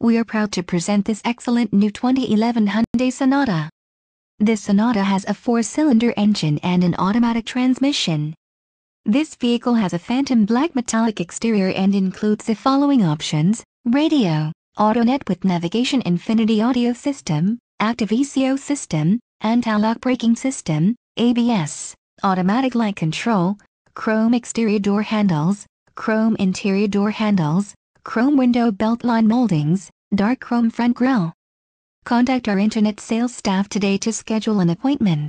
We are proud to present this excellent new 2011 Hyundai Sonata. This Sonata has a 4-cylinder engine and an automatic transmission. This vehicle has a phantom black metallic exterior and includes the following options: radio, AutoNet with navigation, Infinity audio system, active ECO system, anti-lock braking system, ABS, automatic light control, chrome exterior door handles, chrome interior door handles, chrome window belt line moldings, dark chrome front grille. Contact our internet sales staff today to schedule an appointment.